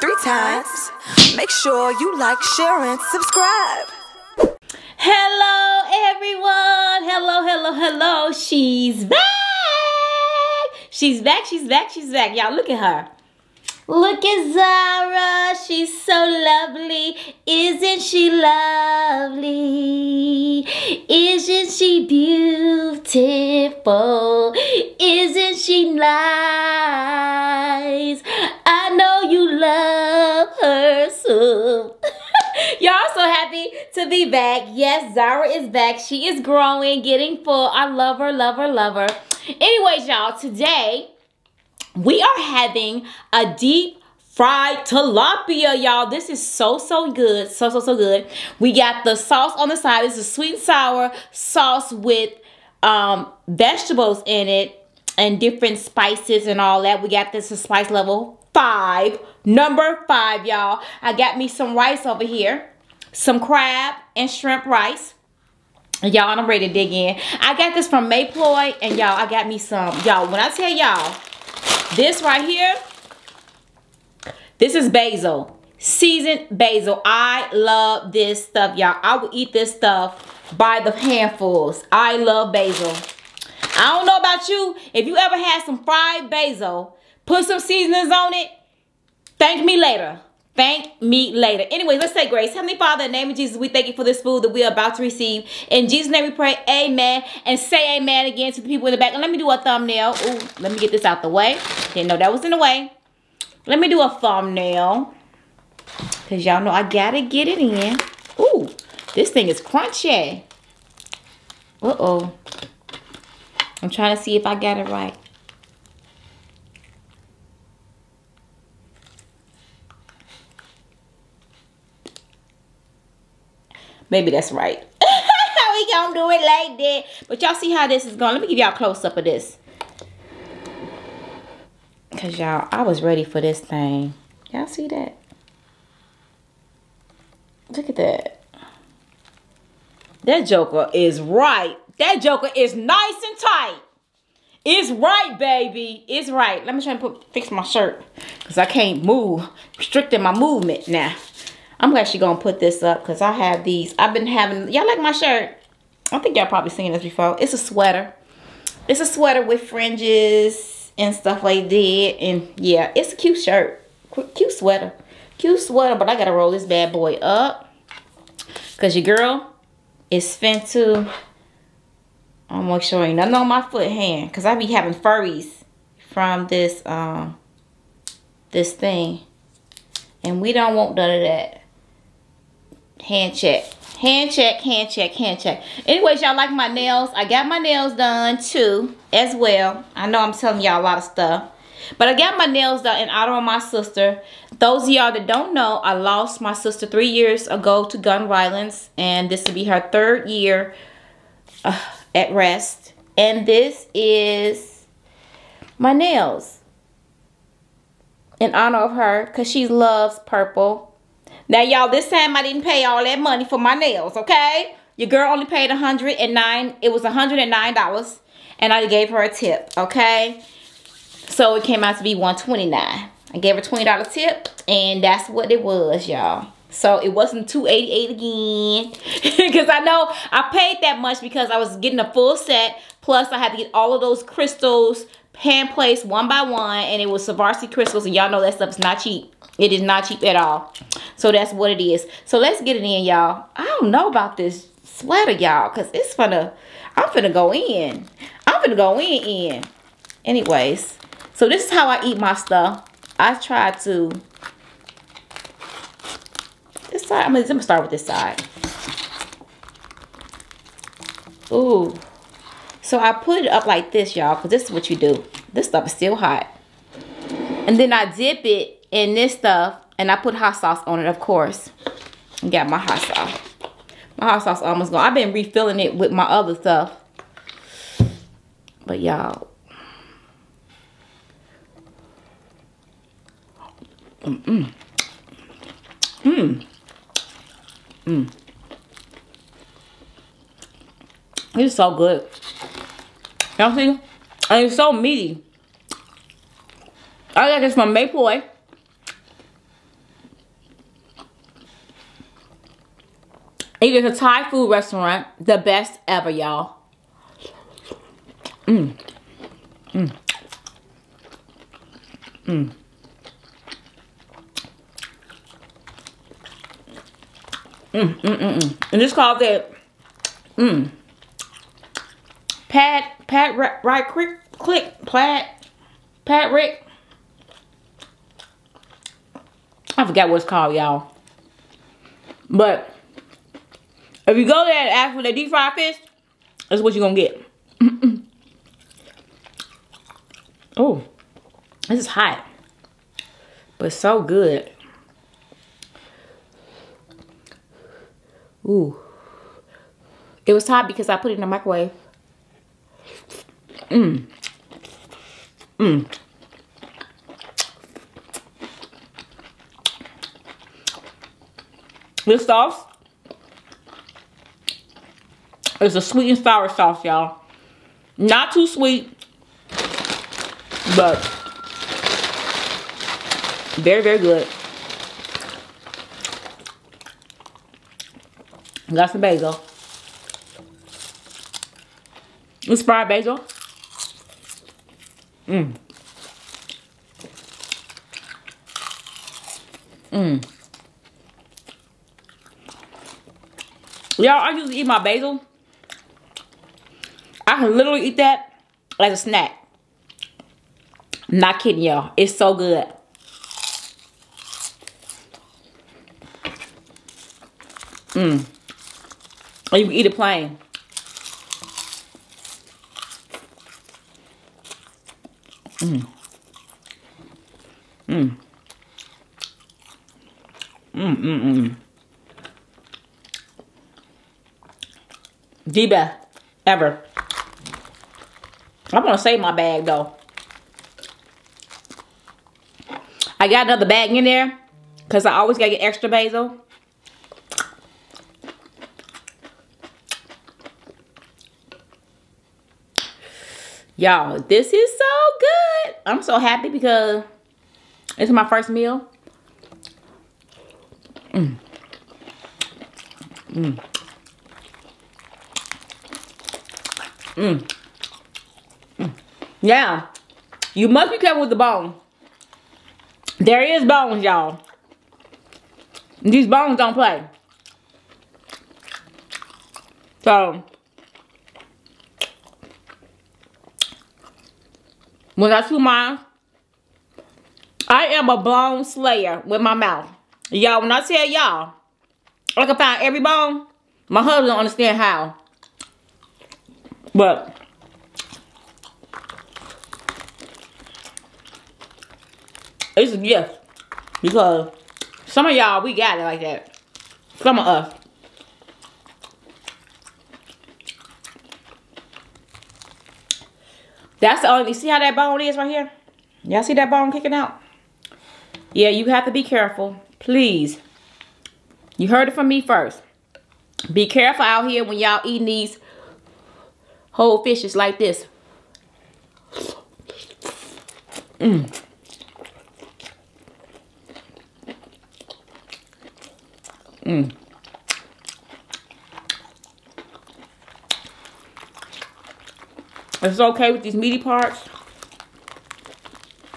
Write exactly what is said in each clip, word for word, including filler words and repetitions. yourself three times. Make sure you like, share, and subscribe. Hello, everyone. Hello, hello, hello. She's back. She's back, she's back, she's back. Y'all, look at her. Look at Zara. She's so lovely. Isn't she lovely? Isn't she beautiful? Isn't she nice? I know you love her so. Y'all, so happy to be back. Yes, Zara is back. She is growing, getting full. I love her, love her, love her. Anyways, y'all, today we are having a deep fried tilapia, y'all. This is so, so good. So, so, so good. We got the sauce on the side. This is sweet and sour sauce with um, vegetables in it and different spices and all that. We got this to spice level five. Number five, y'all. I got me some rice over here. Some crab and shrimp rice. Y'all, I'm ready to dig in. I got this from Mae Ploy. And y'all, I got me some. Y'all, when I tell y'all, this right here, this is basil, seasoned basil. I love this stuff, y'all. I will eat this stuff by the handfuls. I love basil. I don't know about you. If you ever had some fried basil, put some seasonings on it, thank me later. Thank me later. Anyways, let's say grace. Heavenly Father, in the name of Jesus, we thank you for this food that we are about to receive. In Jesus' name we pray, amen. And say amen again to the people in the back. And let me do a thumbnail. Ooh, let me get this out the way. Didn't know that was in the way. Let me do a thumbnail. Because y'all know I got to get it in. Ooh, this thing is crunchy. Uh-oh. I'm trying to see if I got it right. Maybe that's right. We gonna do it like that. But y'all see how this is going. Let me give y'all a close up of this. Because y'all, I was ready for this thing. Y'all see that? Look at that. That joker is right. That joker is nice and tight. It's right, baby. It's right. Let me try and put, fix my shirt. Because I can't move. Restricting my movement now. I'm actually going to put this up because I have these. I've been having... Y'all like my shirt? I think y'all probably seen this before. It's a sweater. It's a sweater with fringes and stuff like that. And yeah, it's a cute shirt. Cute sweater. Cute sweater. But I got to roll this bad boy up. Because your girl is fin to... I'm going to make sure ain't nothing on my foot hand. Because I be having furries from this, um, this thing. And we don't want none of that. Hand check, hand check, hand check, hand check. Anyways, y'all like my nails. I got my nails done too as well. I know I'm telling y'all a lot of stuff. But I got my nails done in honor of my sister. Those of y'all that don't know, I lost my sister three years ago to gun violence. And this will be her third year uh, at rest. And this is my nails. In honor of her. Because she loves purple. Now, y'all, this time I didn't pay all that money for my nails, okay? Your girl only paid one hundred and nine dollars. It was one hundred and nine dollars, and I gave her a tip, okay? So it came out to be one hundred twenty-nine dollars. I gave her a twenty dollar tip, and that's what it was, y'all. So it wasn't two eighty-eight again. Because I know I paid that much because I was getting a full set. Plus, I had to get all of those crystals hand-placed one by one, and it was Swarovski crystals, and y'all know that stuff's not cheap. It is not cheap at all. So that's what it is. So let's get it in, y'all. I don't know about this sweater, y'all, because it's finna, I'm finna go in. I'm finna go in, in. Anyways, so this is how I eat my stuff. I try to, this side, I'm gonna start with this side. Ooh. So I put it up like this, y'all, because this is what you do. This stuff is still hot. And then I dip it in this stuff, and I put hot sauce on it, of course. I got my hot sauce. My hot sauce almost gone. I've been refilling it with my other stuff. But y'all. Mm-mm. Mm. Mm. It's so good. Y'all see? And it's so meaty. I got this from Mae Ploy. It is a Thai food restaurant, the best ever, y'all. Mmm. Mmm. Mmm. Mmm, mmm, mmm, mm. And it's called that, mmm, pad, pad, right, right click, click, plaid, pad, rick. I forgot what it's called, y'all. But if you go there and ask for the deep fried fish, that's what you're gonna get. Mm -mm. Oh, this is hot, but so good. Ooh, it was hot because I put it in the microwave. Mmm. Mmm. This sauce is a sweet and sour sauce, y'all. Not too sweet, but very, very good. Got some basil. It's fried basil. Mmm. Mmm. Y'all, I usually eat my basil. I can literally eat that as a snack. I'm not kidding, y'all. It's so good. Mmm. Or you can eat it plain. Mmm. Mmm. Mmm, mmm, mmm. The best ever. I'm gonna save my bag though. I got another bag in there because I always gotta get extra basil. Y'all, this is so good. I'm so happy because this is my first meal. Mm. Mm. Mm. Mm. Yeah. You must be careful with the bone. There is bones, y'all. These bones don't play. So when I chew mine, I am a bone slayer with my mouth. Y'all, when I tell y'all, I can find every bone, my husband don't understand how. But, it's a gift. Because some of y'all, we got it like that. Some of us. That's the only, see how that bone is right here? Y'all see that bone kicking out? Yeah, you have to be careful. Please. You heard it from me first. Be careful out here when y'all eating these whole fishes like this. Mmm. Mmm. It's okay with these meaty parts.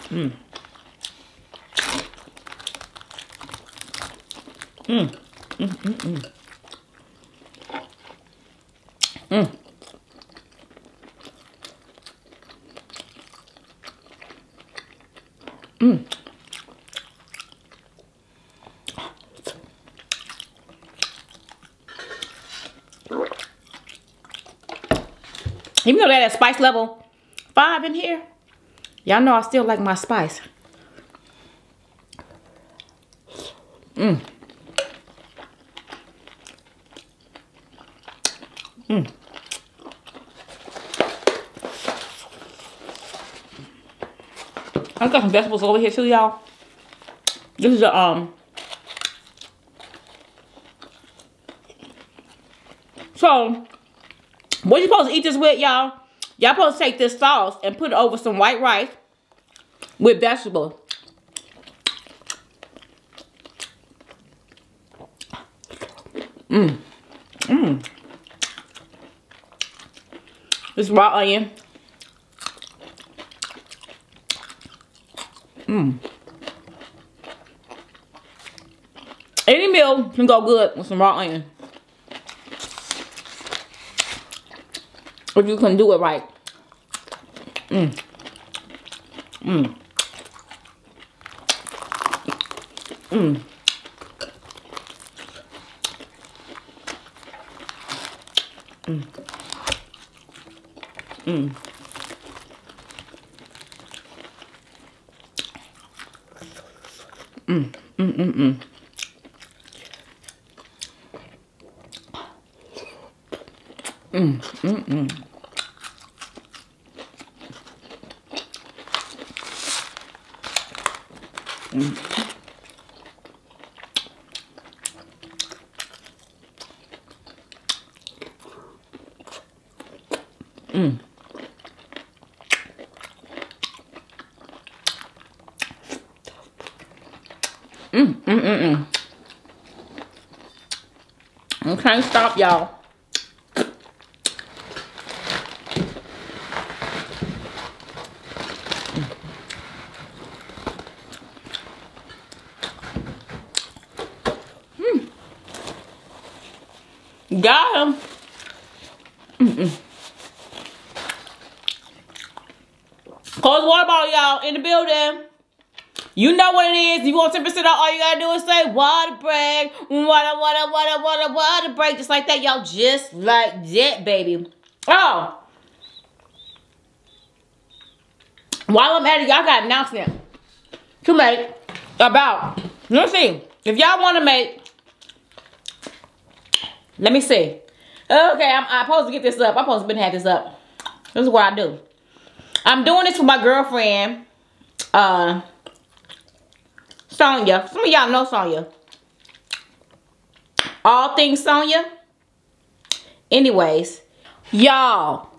Mmm. Mmm. Mmm, mmm, mmm. Mmm. Mmm. Even though they're at spice level five in here, y'all know I still like my spice. Mmm. Mmm. I got some vegetables over here too, y'all. This is a um so what you supposed to eat this with, y'all? Y'all supposed to take this sauce and put it over some white rice with vegetables. Mmm. This raw onion. Mmm. Any meal can go good with some raw onion. If you can do it right. Mmm. Mmm. Mmm. Mmm. Mmm. Mmm. Mmm. Mmm. Mmm. Mmm. Mmm. Mmm. Mmm. Mm. Mm, mm, mm, mm. I can't stop, y'all. Mm. Got him. Mm, mm. Cold water bottle, y'all, in the building. You know what it is. You want ten percent off, all you gotta do is say water break. Water, water, water, water, water break. Just like that, y'all. Just like that, baby. Oh. While I'm at it, y'all got an announcement to make about. Let me see. If y'all wanna make. Let me see. Okay, I'm, I'm supposed to get this up. I'm supposed to have had this up. This is what I do. I'm doing this with my girlfriend, uh, Sonia. Some of y'all know Sonia. All things Sonia. Anyways, y'all,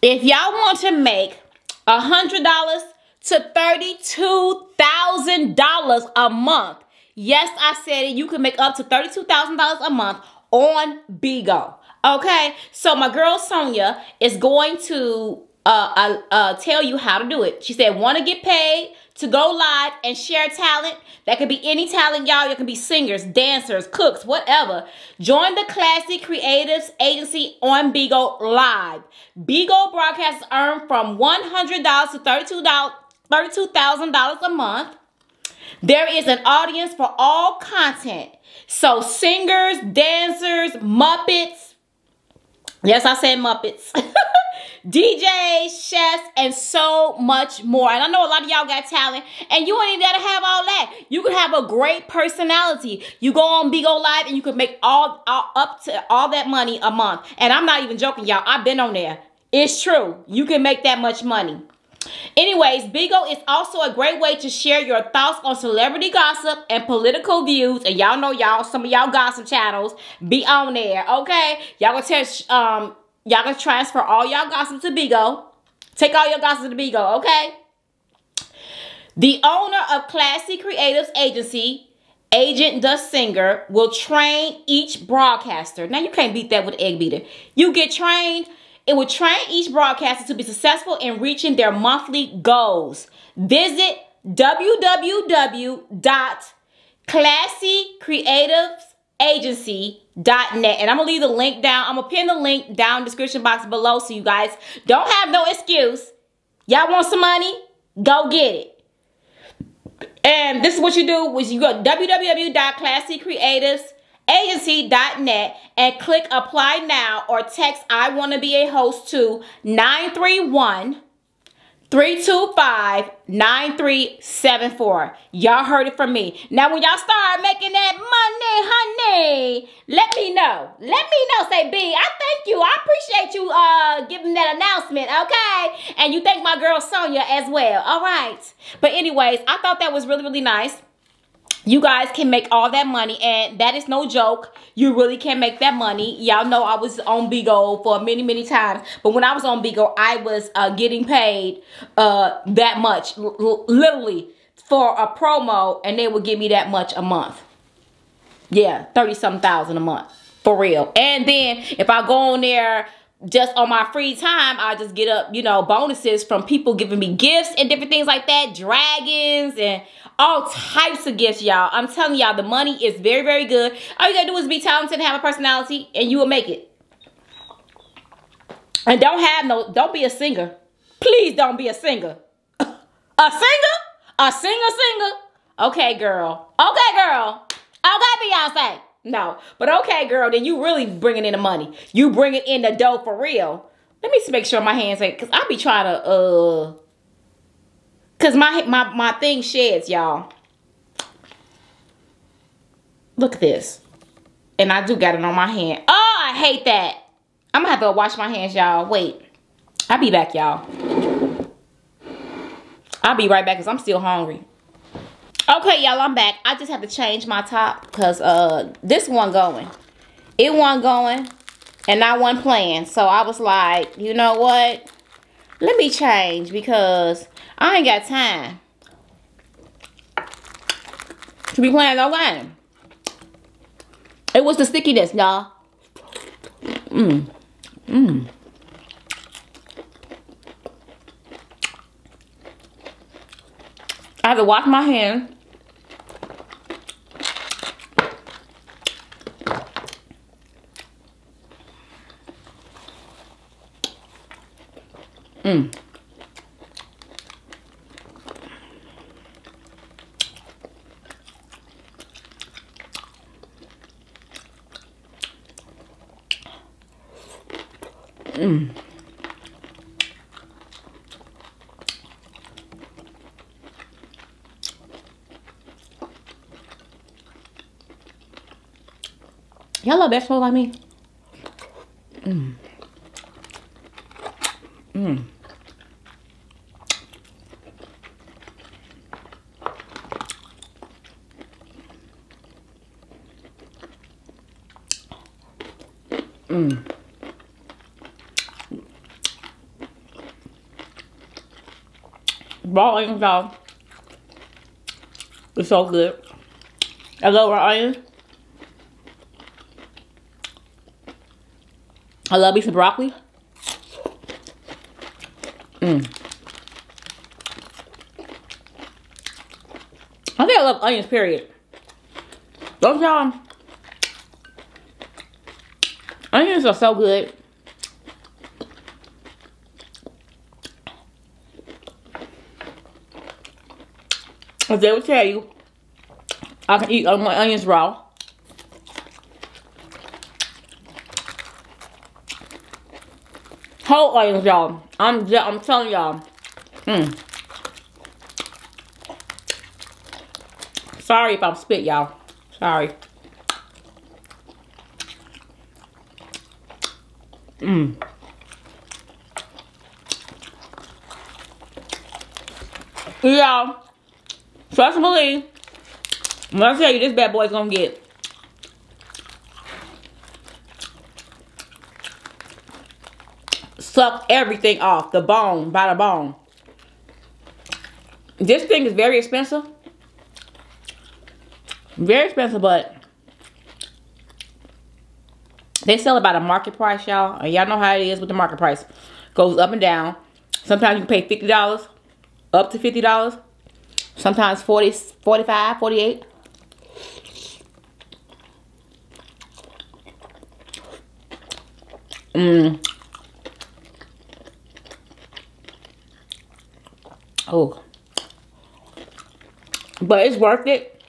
if y'all want to make one hundred dollars to thirty-two thousand dollars a month, yes, I said it, you can make up to thirty-two thousand dollars a month on Bigo, okay? So my girl Sonia is going to... Uh, I uh, tell you how to do it. She said, want to get paid to go live and share talent? That could be any talent, y'all. It can be singers, dancers, cooks, whatever. Join the Classy Creatives Agency on Bigo Live. Bigo broadcasts earn from one hundred dollars to thirty-two thousand dollars a month. There is an audience for all content. So singers, dancers, Muppets. Yes, I said Muppets. D Js, chefs, and so much more. And I know a lot of y'all got talent, and you ain't even gotta have all that. You can have a great personality. You go on Bigo Live, and you can make all, all up to all that money a month. And I'm not even joking, y'all. I've been on there. It's true. You can make that much money. Anyways, Bigo is also a great way to share your thoughts on celebrity gossip and political views. And y'all know y'all, some of y'all gossip channels be on there, okay? Y'all gonna touch, um, y'all gonna transfer all y'all gossip to Bigo. Take all your gossip to Bigo, okay? The owner of Classy Creatives Agency, Agent Dust Singer, will train each broadcaster. Now, you can't beat that with egg beater. You get trained. It will train each broadcaster to be successful in reaching their monthly goals. Visit w w w dot classy creatives agency dot net. And I'm going to leave the link down. I'm going to pin the link down in the description box below so you guys don't have no excuse. Y'all want some money? Go get it. And this is what you do, was you go to w w w dot classy creatives dot net. agency dot net and click apply now or text I want to be a host to nine three one, three two five, nine three seven four. Y'all heard it from me. Now when y'all start making that money, honey, let me know. Let me know. Say, B, I thank you. I appreciate you uh, giving that announcement, okay? And you thank my girl Sonia as well, all right? But anyways, I thought that was really, really nice. You guys can make all that money, and that is no joke. You really can make that money. Y'all know I was on Bigo for many, many times, but when I was on Bigo, I was uh, getting paid uh, that much, l literally, for a promo, and they would give me that much a month. Yeah, thirty-something thousand a month, for real. And then, if I go on there, just on my free time, I just get up, you know, bonuses from people giving me gifts and different things like that. Dragons and all types of gifts, y'all. I'm telling y'all, the money is very, very good. All you gotta do is be talented and have a personality and you will make it. And don't have no, don't be a singer. Please don't be a singer. A singer? A singer singer? Okay, girl. Okay, girl. Okay, Beyonce. No, but okay, girl, then you really bringing in the money. You bringing in the dough for real. Let me make sure my hands ain't, because I be trying to, uh, because my, my, my thing sheds, y'all. Look at this. And I do got it on my hand. Oh, I hate that. I'm going to have to wash my hands, y'all. Wait. I'll be back, y'all. I'll be right back because I'm still hungry. Okay, y'all, I'm back. I just had to change my top because uh, this one going. It wasn't going and I wasn't playing. So I was like, you know what? Let me change because I ain't got time to be playing no game. It was the stickiness, y'all. Mmm. Mmm. I have to wash my hands. Mm. Mm. Y'all love vegetables like me? Mmm. Mmm. Mmm. Raw onions, y'all. It's so good. I love raw onions. I love me some broccoli. Mm. I think I love onions, period. Don't y'all? Onions are so good. As they would tell you, I can eat my onions raw. Whole onions, y'all. I'm I'm telling y'all. Mm. Sorry if I'm spit, y'all. Sorry. Mmm. Y'all, trust and believe. When I tell you, this bad boy's gonna get. Suck everything off the bone by the bone. This thing is very expensive, very expensive, but they sell it by the market price, y'all. And y'all know how it is with the market price, goes up and down. Sometimes you pay fifty dollars, up to fifty dollars, sometimes forty, forty-five, forty-eight. Mmm. Oh, but it's worth it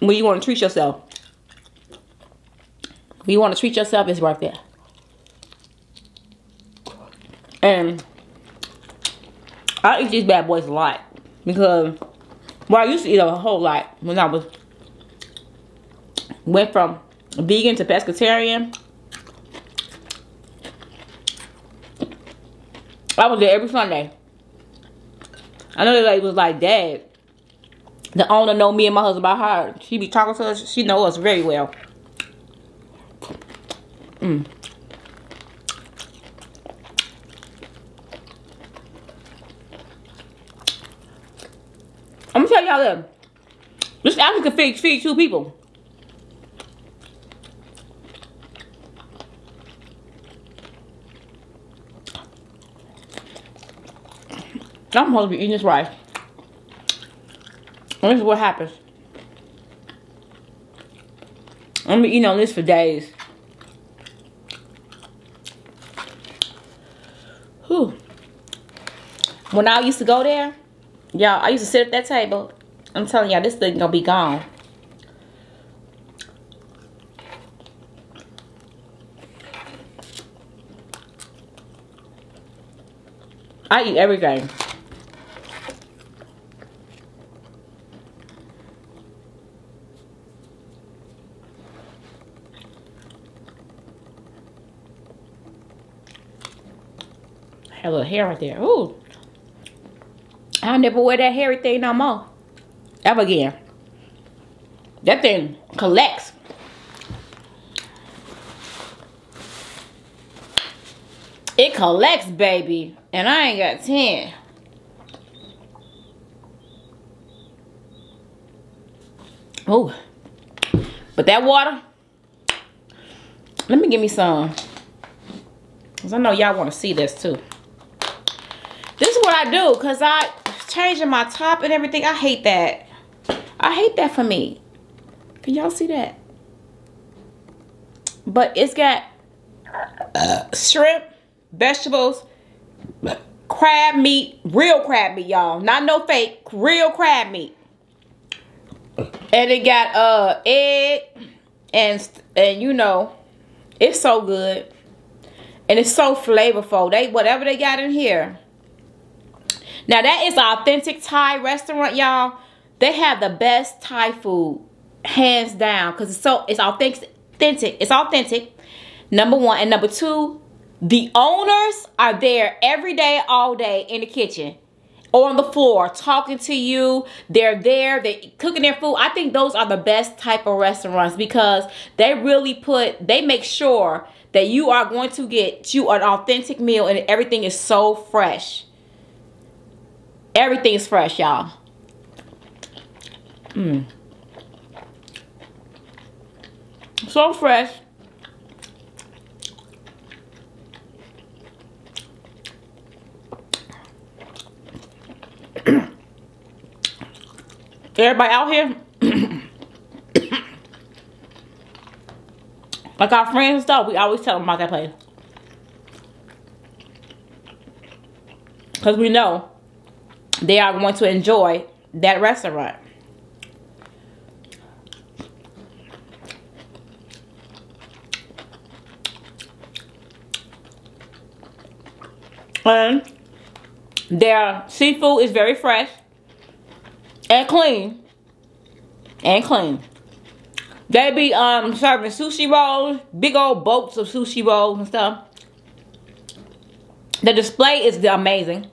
when you want to treat yourself. When you want to treat yourself, it's worth it. And I eat these bad boys a lot because, well, I used to eat a whole lot when I was, went from vegan to pescatarian. I was there every Sunday. I know that lady was like, Dad, the owner know me and my husband by heart. She be talking to us. She know us very well. Mm. I'm going to tell y'all that this actually can feed, feed two people. I'm supposed to be eating this rice. And this is what happens. I'm gonna be eating on this for days. Whew. When I used to go there, y'all, I used to sit at that table. I'm telling y'all, this thing gonna be gone. I eat everything. I had a little hair right there. Ooh. I'll never wear that hairy thing no more. Ever again. That thing collects. It collects, baby. And I ain't got ten. Oh. But that water. Let me give me some. Because I know y'all want to see this too. This is what I do. Because I changing my top and everything. I hate that. I hate that for me. Can y'all see that? But it's got uh, shrimp, vegetables, crab meat, real crab meat, y'all, not no fake, real crab meat, and it got uh egg and and you know, it's so good and it's so flavorful. They whatever they got in here. Now that is an authentic Thai restaurant, y'all. They have the best Thai food, hands down, because it's so it's authentic, authentic. It's authentic. Number one and number two. The owners are there every day, all day in the kitchen or on the floor talking to you. They're there. They're cooking their food. I think those are the best type of restaurants because they really put, they make sure that you are going to get you an authentic meal and everything is so fresh. Everything is fresh, y'all. Mm. So fresh. Everybody out here, like our friends and stuff, we always tell them about that place. Because we know they are going to enjoy that restaurant. And their seafood is very fresh. And clean. And clean. They be um serving sushi rolls, big old boats of sushi rolls and stuff. The display is amazing.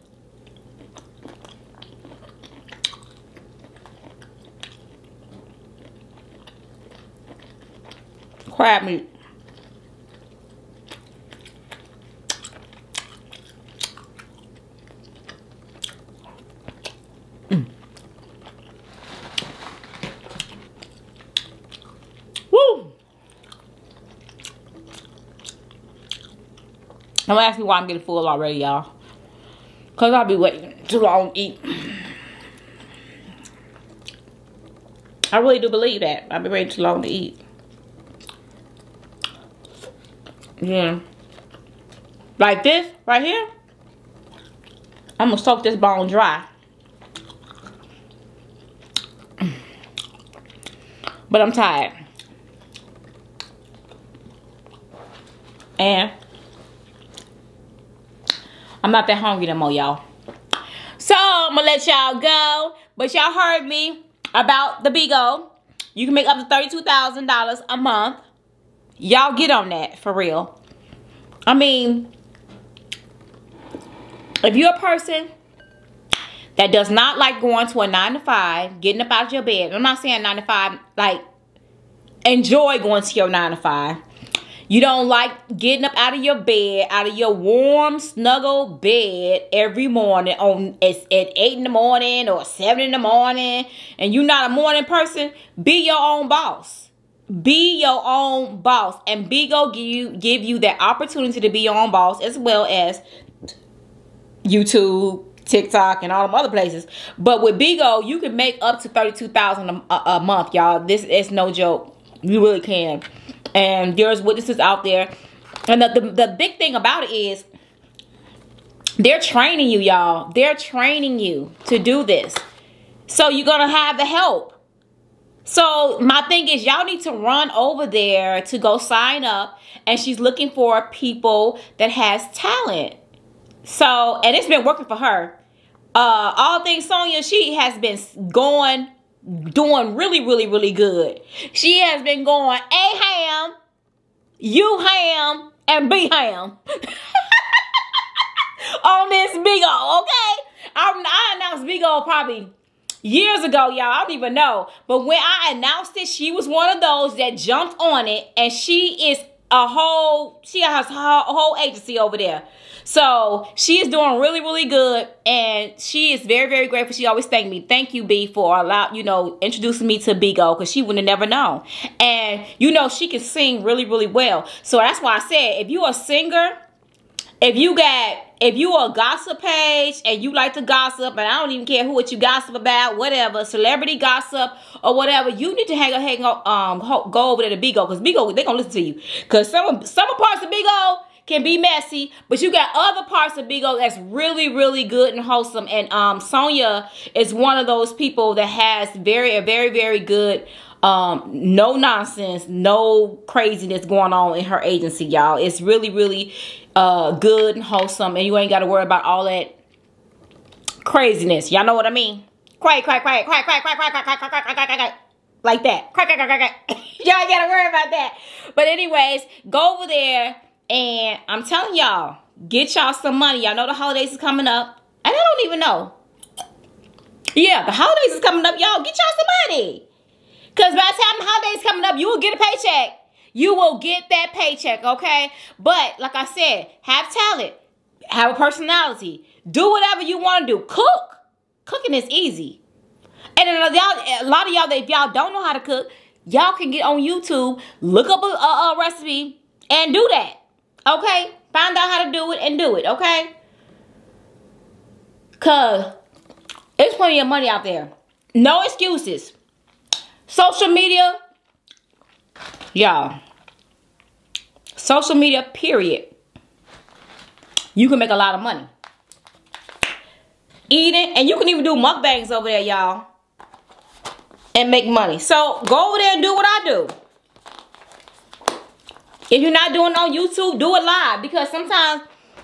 Crab meat. Don't ask me why I'm getting full already, y'all. Because I'll be waiting too long to eat. I really do believe that. I've been waiting too long to eat. Yeah. Like this, right here. I'm going to soak this bone dry. But I'm tired. And I'm not that hungry no more, y'all. So, I'm going to let y'all go. But y'all heard me about the Bigo. You can make up to thirty-two thousand dollars a month. Y'all get on that, for real. I mean, if you're a person that does not like going to a nine to five, getting up out of your bed. I'm not saying nine to five, like, enjoy going to your nine to five. You don't like getting up out of your bed, out of your warm, snuggle bed every morning on it's at eight in the morning or seven in the morning, and you're not a morning person. Be your own boss. Be your own boss, and Bigo give you give you that opportunity to be your own boss, as well as YouTube, TikTok and all them other places. But with Bigo, you can make up to thirty-two thousand dollars a, a month, y'all. This is no joke. You really can. And there's witnesses out there. And the, the, the big thing about it is they're training you, y'all. They're training you to do this. So you're going to have the help. So my thing is, y'all need to run over there to go sign up. And she's looking for people that has talent. So, and it's been working for her. Uh, all things Sonia, she has been going, doing really, really, really good. She has been going a ham, you ham, and b ham. On this Bigo, okay? I, I announced Bigo probably years ago, y'all. I don't even know. But when I announced it, she was one of those that jumped on it. And she is a whole, she has a whole agency over there. So she is doing really, really good. And she is very, very grateful. She always thanked me. Thank you, B, for allowing, you know, introducing me to Bigo, because she would have never known. And, you know, she can sing really, really well. So that's why I said, if you're a singer, if you got, if you are a gossip page and you like to gossip, and I don't even care who what you gossip about, whatever, celebrity gossip or whatever, you need to hang on, hang on, um, go over there to Bigo, because Bigo, they're gonna listen to you. Because some some parts of Bigo can be messy, but you got other parts of Bigo that's really, really good and wholesome. And um, Sonia is one of those people that has very, very, very good. Um, no nonsense, no craziness going on in her agency, y'all. It's really, really uh, good and wholesome, and you ain't got to worry about all that craziness. Y'all know what I mean? Quiet, quiet, quiet, quiet, quiet, quiet, quiet, quiet, quiet, quiet, quiet, quiet, like that. Quiet, quiet, quiet, quiet. Y'all ain't got to worry about that. But anyways, go over there, and I'm telling y'all, get y'all some money. Y'all know the holidays is coming up, and I don't even know. Yeah, the holidays is coming up, y'all. Get y'all some money. Because by the time the holidays coming up, you will get a paycheck. You will get that paycheck, okay? But, like I said, have talent. Have a personality. Do whatever you want to do. Cook. Cooking is easy. And a lot of y'all, if y'all don't know how to cook, y'all can get on YouTube, look up a, a, a recipe, and do that, okay? Find out how to do it and do it, okay? Because there's plenty of money out there. No excuses. Social media, y'all, social media, period, you can make a lot of money eating, and you can even do mukbangs over there, y'all, and make money. So go over there and do what I do. If you're not doing it on YouTube, do it live, because sometimes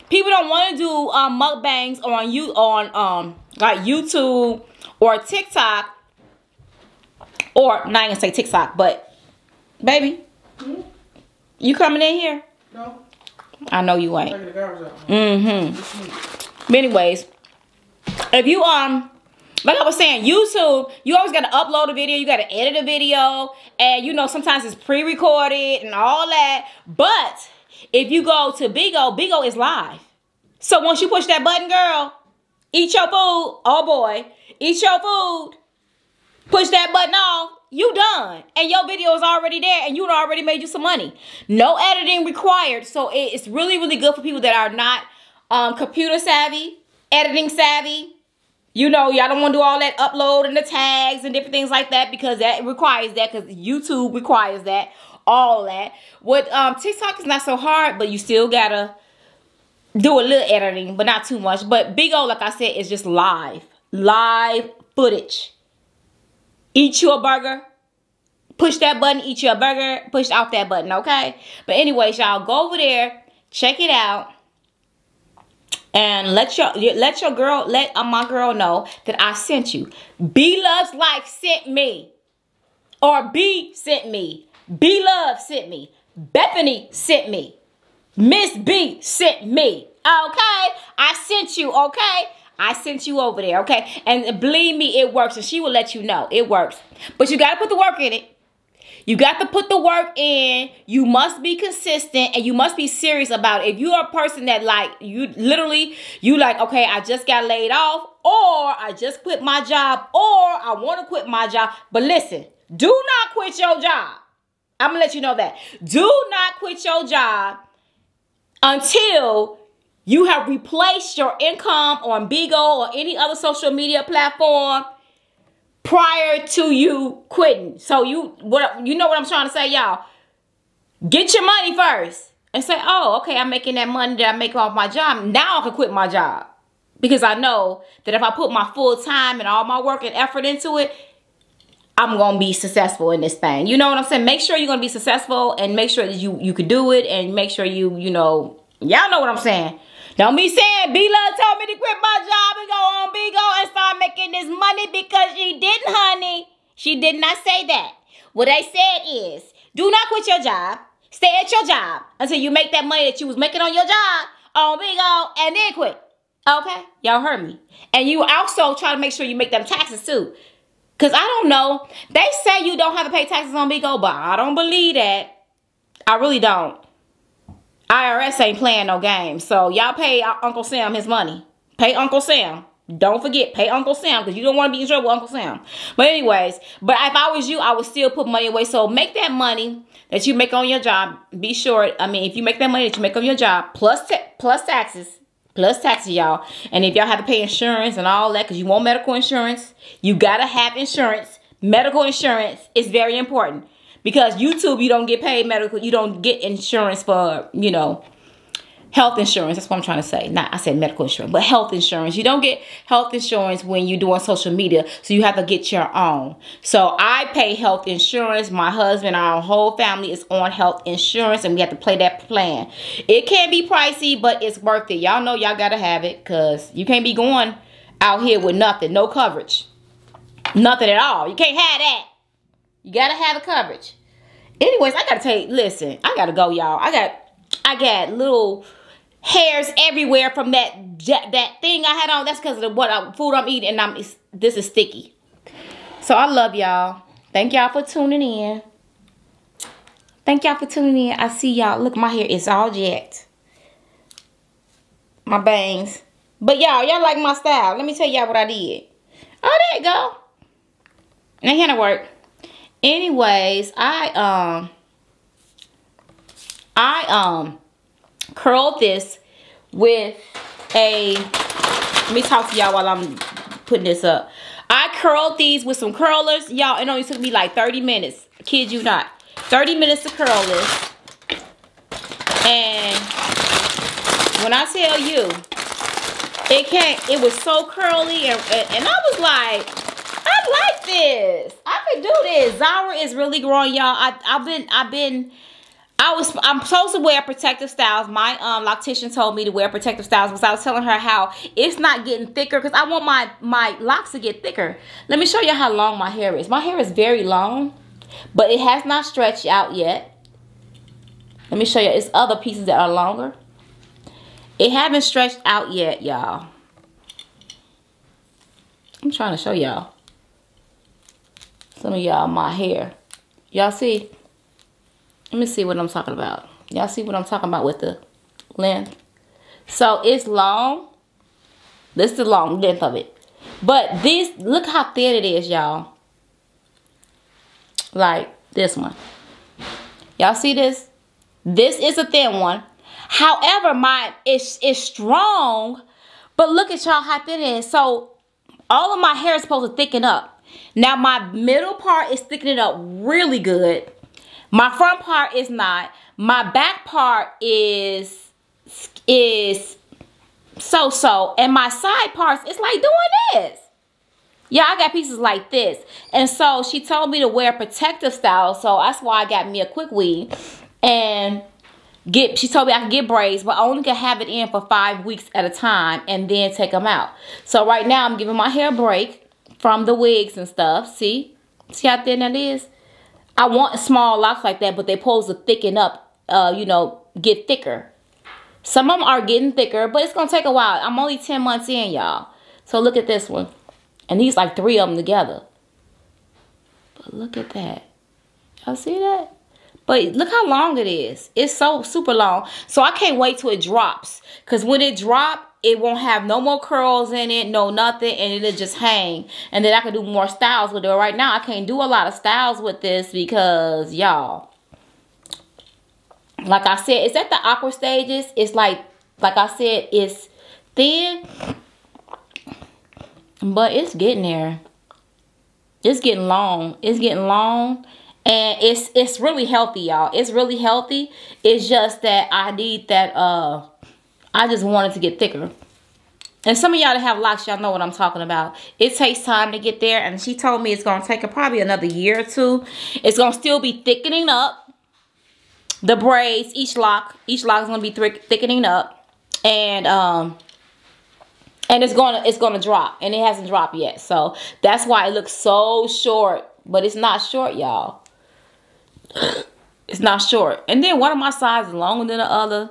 people don't want to do um, mukbangs on you on um like YouTube or TikTok. Or, not even say TikTok, but, baby, mm-hmm. You coming in here? No. I know you ain't. Mm-hmm. But anyways, if you, um, like I was saying, YouTube, you always got to upload a video. You got to edit a video. And, you know, sometimes it's pre-recorded and all that. But, if you go to Bigo, Bigo is live. So, once you push that button, girl, eat your food. Oh, boy. Eat your food. Push that button off, you done. And your video is already there, and you already made you some money. No editing required. So it's really, really good for people that are not um, computer savvy, editing savvy. You know, y'all don't want to do all that upload and the tags and different things like that, because that requires that, because YouTube requires that, all that. With um, TikTok, is not so hard, but you still got to do a little editing, but not too much. But Bigo, like I said, is just live. Live footage. Eat you a burger. Push that button. Eat you a burger. Push off that button, okay? But anyways, y'all, go over there. Check it out. And let your let your girl, let my girl know that I sent you. Bloveslife sent me. Or B sent me. Blove sent me. Bethany sent me. Miss B sent me. Okay? I sent you, okay? I sent you over there, okay? And believe me, it works. And she will let you know. It works. But you got to put the work in it. You got to put the work in. You must be consistent, and you must be serious about it. If you're a person that, like, you literally, you like, okay, I just got laid off, or I just quit my job, or I want to quit my job. But listen, do not quit your job. I'm going to let you know that. Do not quit your job until you have replaced your income on Bigo or any other social media platform prior to you quitting. So you what you know what I'm trying to say, y'all. Get your money first and say, oh, okay, I'm making that money that I make off my job. Now I can quit my job. Because I know that if I put my full time and all my work and effort into it, I'm going to be successful in this thing. You know what I'm saying? Make sure you're going to be successful and make sure that you, you can do it and make sure you, you know, y'all know what I'm saying. Don't be saying, B-Love told me to quit my job and go on Bigo and start making this money, because she didn't, honey. She did not say that. What I said is, do not quit your job. Stay at your job until you make that money that you was making on your job on Bigo, and then quit. Okay? Y'all heard me. And you also try to make sure you make them taxes too. Because I don't know. They say you don't have to pay taxes on Bigo, but I don't believe that. I really don't. I R S ain't playing no game. So y'all pay Uncle Sam his money. Pay Uncle Sam. Don't forget, pay Uncle Sam, because you don't want to be in trouble with Uncle Sam. But anyways, but if I was you, I would still put money away. So make that money that you make on your job. Be sure, I mean, if you make that money that you make on your job, plus, ta plus taxes, plus taxes, y'all. And if y'all have to pay insurance and all that, because you want medical insurance, you got to have insurance. Medical insurance is very important, because YouTube, you don't get paid medical. You don't get insurance for, you know, health insurance. That's what I'm trying to say. Not, I said medical insurance, but health insurance. You don't get health insurance when you're doing social media, so you have to get your own. So I pay health insurance. My husband, our whole family is on health insurance, and we have to play that plan. It can be pricey, but it's worth it. Y'all know y'all got to have it, because you can't be going out here with nothing, no coverage, nothing at all. You can't have that. You got to have a coverage. Anyways, I got to tell you, listen, I got to go, y'all. I got, I got little hairs everywhere from that that thing I had on. That's because of the what I, food I'm eating, and I'm it's, this is sticky. So I love y'all. Thank y'all for tuning in. Thank y'all for tuning in. I see y'all. Look, my hair is all jacked. My bangs. But y'all, y'all like my style. Let me tell y'all what I did. Oh, there you go. Now here to work. Anyways, I um I um. curled this with a, let me talk to y'all while I'm putting this up. I curled these with some curlers, y'all. It only took me like thirty minutes. I kid you not. thirty minutes to curl this. And when I tell you, it can't, it was so curly, and, and I was like, I like this. I can do this. Zara is really growing, y'all. I I've been I've been I was, I'm supposed to wear protective styles. My um, loctician told me to wear protective styles, because I was telling her how it's not getting thicker, because I want my, my locks to get thicker. Let me show you how long my hair is. My hair is very long, but it has not stretched out yet. Let me show you. It's other pieces that are longer. It haven't stretched out yet, y'all. I'm trying to show y'all. Some of y'all, my hair. Y'all see? Let me see what I'm talking about. Y'all see what I'm talking about with the length? So it's long. This is the long length of it. But this, look how thin it is, y'all. Like this one. Y'all see this? This is a thin one. However, mine is, is strong. But look at y'all how thin it is. So all of my hair is supposed to thicken up. Now my middle part is thickening up really good. My front part is not. My back part is is so-so. And my side parts, it's like doing this. Yeah, I got pieces like this. And so she told me to wear protective style. So that's why I got me a quick weave. And get. she told me I can get braids, but I only can have it in for five weeks at a time and then take them out. So right now I'm giving my hair a break from the wigs and stuff. See? See how thin that is? I want small locks like that, but they're supposed to thicken up, uh, you know, get thicker. Some of them are getting thicker, but it's going to take a while. I'm only ten months in, y'all. So look at this one. And these like three of them together. But look at that. Y'all see that? But look how long it is. It's so super long. So I can't wait till it drops. Because when it drops, it won't have no more curls in it, no nothing, and it'll just hang. And then I can do more styles with it. Right now, I can't do a lot of styles with this because, y'all, like I said, it's at the awkward stages. It's like Like I said, it's thin, but it's getting there. It's getting long. It's getting long. And it's it's really healthy, y'all. It's really healthy. It's just that I need that, uh, I just want it to get thicker. And some of y'all that have locks, y'all know what I'm talking about. It takes time to get there. And she told me it's going to take her probably another year or two. It's going to still be thickening up. The braids, each lock. Each lock is going to be thick, thickening up. And, um... and it's gonna it's gonna drop, and it hasn't dropped yet, so that's why it looks so short. But it's not short, y'all. It's not short. And then one of my sides is longer than the other.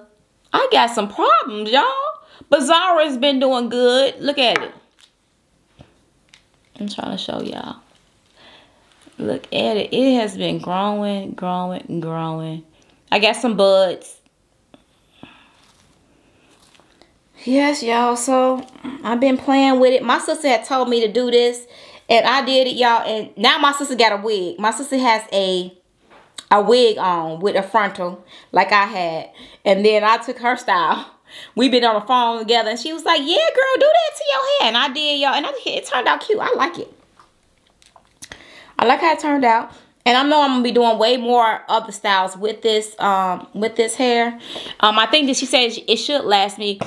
I got some problems, y'all. But Zara's been doing good. Look at it. I'm trying to show y'all. Look at it. It has been growing, growing, growing. I got some buds. Yes, y'all, so I've been playing with it. My sister had told me to do this, and I did it, y'all, and now my sister got a wig. My sister has a a wig on with a frontal like I had, and then I took her style. We've been on the phone together, and she was like, yeah, girl, do that to your hair, and I did, y'all, and I, it turned out cute. I like it. I like how it turned out. And I know I'm gonna be doing way more of the styles with this um with this hair. Um, I think that she said it should last me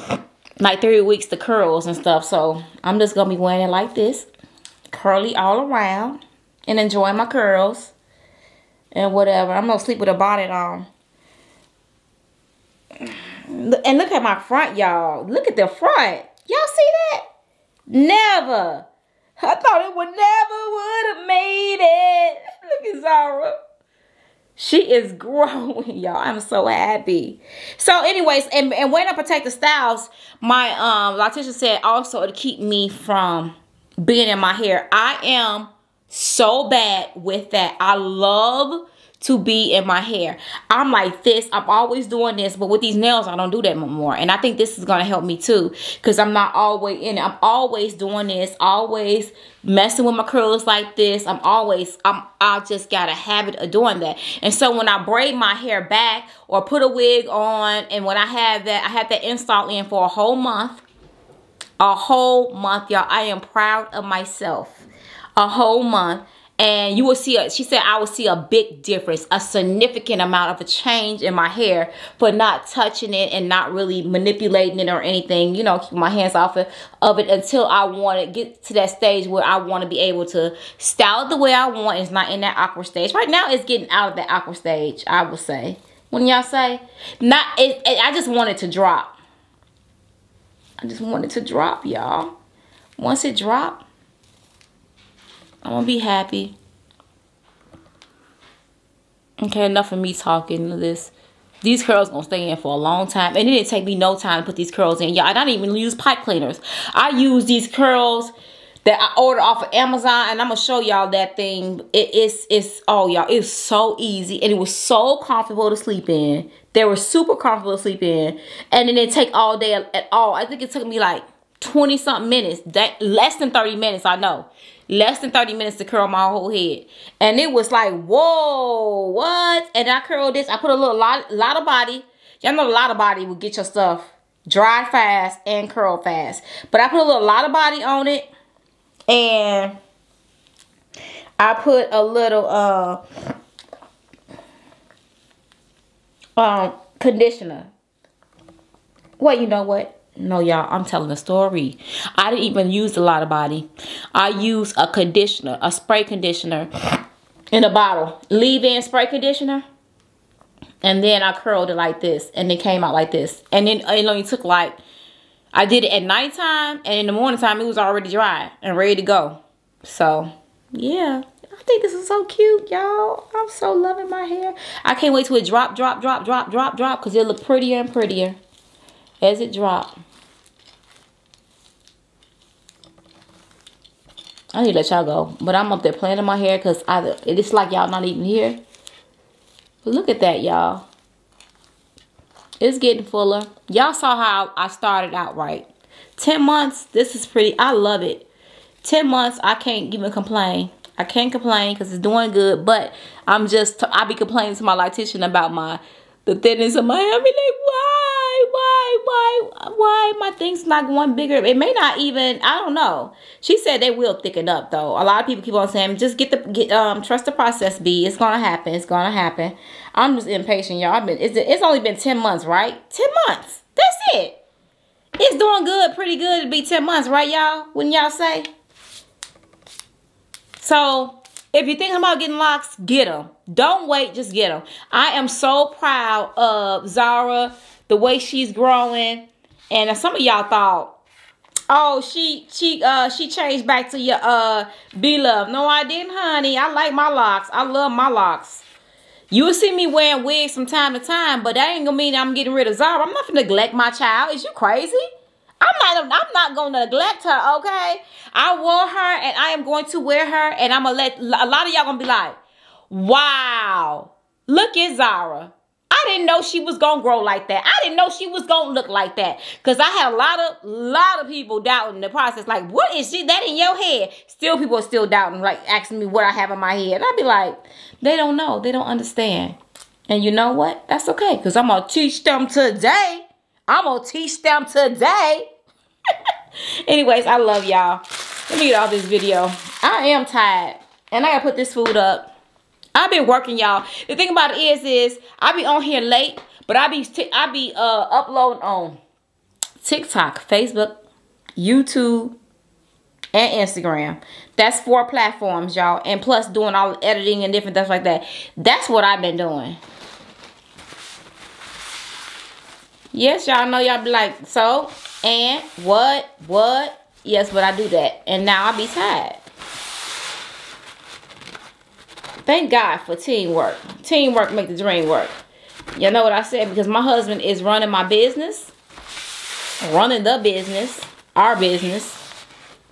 like three weeks to curls and stuff. So I'm just gonna be wearing it like this, curly all around, and enjoying my curls and whatever. I'm gonna sleep with a bonnet on. And look at my front, y'all. Look at the front. Y'all see that? Never. I thought it would never would have made it. Look at Zara. She is growing, y'all. I'm so happy. So anyways, and, and when I protect the styles, my um, loctician said also to keep me from being in my hair. I am so bad with that. I love to be in my hair. I'm like this. I'm always doing this. But with these nails, I don't do that no more. And I think this is going to help me too. Because I'm not always in it. I'm always doing this. Always messing with my curls like this. I'm always, I'm, I just got a habit of doing that. And so when I braid my hair back or put a wig on, and when I have that, I have that install in for a whole month. A whole month, y'all. I am proud of myself. A whole month. And you will see, a, she said, I will see a big difference, a significant amount of a change in my hair for not touching it and not really manipulating it or anything. You know, keep my hands off of it until I want to get to that stage where I want to be able to style it the way I want. It's not in that awkward stage. Right now, it's getting out of that awkward stage, I would say. When y'all say, not, it, it, I just want it to drop. I just want it to drop, y'all. Once it drops, I'm gonna be happy. Okay, enough of me talking to this. These curls gonna stay in for a long time. And it didn't take me no time to put these curls in. Y'all, I don't even use pipe cleaners. I use these curls that I order off of Amazon. And I'm gonna show y'all that thing. It, it's, it's, oh y'all, it's so easy. And it was so comfortable to sleep in. They were super comfortable to sleep in. And it didn't take all day at all. I think it took me like twenty something minutes. That, less than thirty minutes, I know. Less than thirty minutes to curl my whole head. And it was like, whoa, what? And I curled this. I put a little lot, lot of body. Y'all know a lot of body will get your stuff dry fast and curl fast. But I put a little lot of body on it. And I put a little uh, um, conditioner. Well, you know what? No, y'all, I'm telling a story. I didn't even use a lot of body. I use a conditioner, a spray conditioner in a bottle. Leave-in spray conditioner. And then I curled it like this. And it came out like this. And then it only took like, I did it at nighttime. And in the morning time, it was already dry and ready to go. So, yeah. I think this is so cute, y'all. I'm so loving my hair. I can't wait till it drop, drop, drop, drop, drop, drop. Because it'll look prettier and prettier as it drops. I need to let y'all go. But I'm up there playing in my hair because it's like y'all not even here. But look at that, y'all. It's getting fuller. Y'all saw how I started out, right? ten months, this is pretty. I love it. ten months, I can't even complain. I can't complain because it's doing good. But I'm just, I be complaining to my loctician about my the thinness of my hair. I be like, why? why, why, why my thing's not going bigger? It may not even, I don't know. She said they will thicken up though. A lot of people keep on saying, just get the, get, um, trust the process, B. It's gonna happen, it's gonna happen. I'm just impatient, y'all. I've been, it's, it's only been ten months, right? ten months, that's it. It's doing good, pretty good to be ten months, right, y'all? Wouldn't y'all say? So, if you're thinking about getting locks, get them. Don't wait, just get them. I am so proud of Zara, the way she's growing. And some of y'all thought, oh, she she uh she changed back to your uh B Love. No, I didn't, honey. I like my locks. I love my locks. You'll see me wearing wigs from time to time, but that ain't gonna mean I'm getting rid of Zara. I'm not gonna neglect my child. Is you crazy? I'm not, I'm not going to neglect her, okay? I wore her, and I am going to wear her, and I'm going to let, a lot of y'all going to be like, wow, look at Zara. I didn't know she was going to grow like that. I didn't know she was going to look like that. Because I had a lot of, lot of people doubting the process. Like, what is she, that in your head? Still, people are still doubting, like, asking me what I have in my head. And I'd be like, they don't know. They don't understand. And you know what? That's okay, because I'm going to teach them today. I'm going to teach them today. Anyways, I love y'all. Let me get off this video. I am tired. And I got to put this food up. I've been working, y'all. The thing about it is, is I be on here late. But I be, I be uh, uploading on TikTok, Facebook, YouTube, and Instagram. That's four platforms, y'all. And plus doing all the editing and different stuff like that. That's what I've been doing. Yes, y'all know y'all be like, so, and, what, what? Yes, but I do that. And now I be tired. Thank God for teamwork. Teamwork make the dream work. Y'all know what I said? Because my husband is running my business. Running the business. Our business.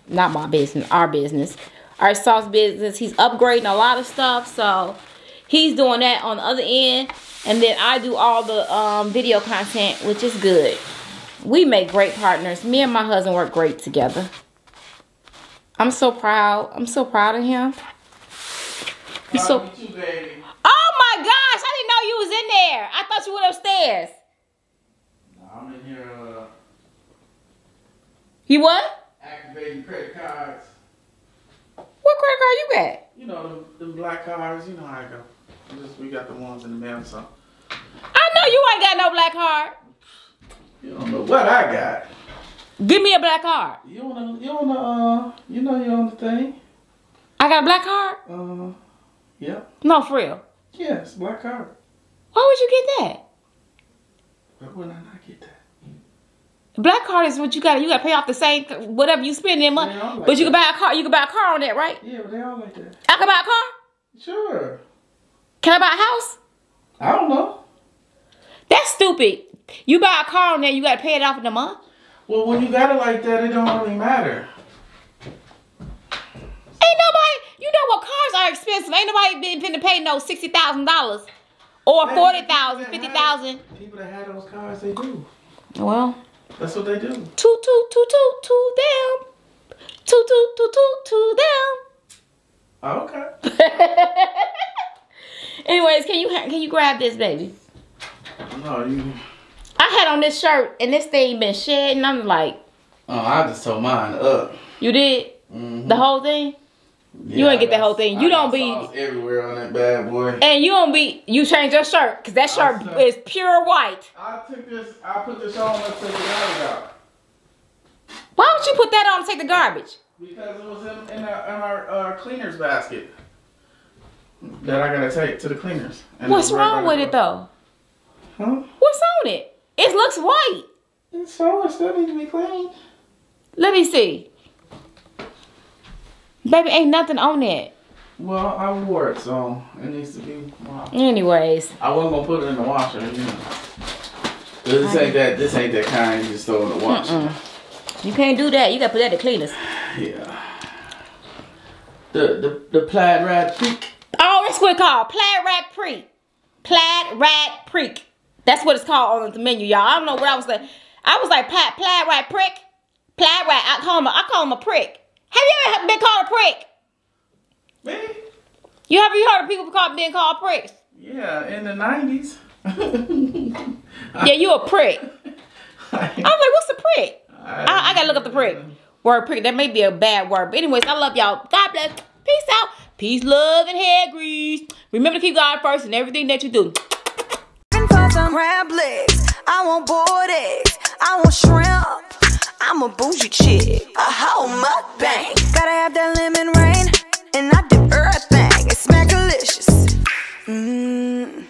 Not my business. Our business. Our sauce business. He's upgrading a lot of stuff. So, he's doing that on the other end. And then I do all the um, video content, which is good. We make great partners. Me and my husband work great together. I'm so proud. I'm so proud of him. I'm so... Oh, my gosh. I didn't know you was in there. I thought you went upstairs. No, I'm in here. Uh, you what? Activating credit cards. What credit card you got? You know, the, the black cards. You know how I go. Just, we got the ones in the mail, so. I know you ain't got no black card. You don't know what I got. Give me a black card. You on the, you on the, uh, you know you on the thing. I got a black card? Uh, yeah. No, for real? Yes, black card. Why would you get that? Why would I not get that? Black card is what you got. You got to pay off the same, whatever you spend that money. Like but you that. can buy a car. You can buy a car on that, right? Yeah, but they all like that. I can buy a car? Sure. Can I buy a house? I don't know. That's stupid. You buy a car on there, you gotta pay it off in a month. Well, when you got it like that, it don't really matter. Ain't nobody. You know what? Cars are expensive. Ain't nobody been, been to pay no sixty thousand dollars or Man, forty thousand, fifty thousand. People that had those cars, they do. Well, that's what they do. Toot toot toot toot to them. Toot toot toot toot to them. Okay. Anyways, can you can you grab this, baby? No, you. I had on this shirt and this thing been shed, and I'm like. Oh, I just tore mine up. You did? Mm-hmm. The whole thing? Yeah, you ain't get the whole thing. You I don't be everywhere on that bad boy. And you don't be. You change your shirt because that shirt took, is pure white. I took this. I put this on and took the garbage out. Why would you put that on and take the garbage? Because it was in, in our, in our uh, cleaner's basket. That I gotta take to the cleaners. And What's right wrong with it though? Huh? What's on it? It looks white. It's so it still needs to be cleaned. Let me see. Baby, ain't nothing on it. Well, I wore it, so it needs to be washed. Anyways. I wasn't gonna put it in the washer, you know. This ain't that this ain't that kind you just throw in the washer. Mm-mm. You can't do that. You gotta put that in the cleaners. Yeah. The the the plaid rat peak. Oh, that's what it's called. Plaid rat preak. Plaid rat preak. That's what it's called on the menu, y'all. I don't know what I was like. I was like, plaid, plaid rat prick. Plaid rat. I call him a, I call him a prick. Have you ever been called a prick? Me? You ever you heard of people called, being called pricks? Yeah, in the nineties. Yeah, you a prick. like, what's a prick? I, I, I gotta look up the prick. Word prick. That may be a bad word. But anyways, I love y'all. God bless. Peace out. Peace, love, and hair grease. Remember to keep God first in everything that you do. I want board eggs. I want shrimp. I'm a bougie chick. A whole mukbang. Gotta have that lemon rain. And I do everything. It's Smackalicious. Mmm.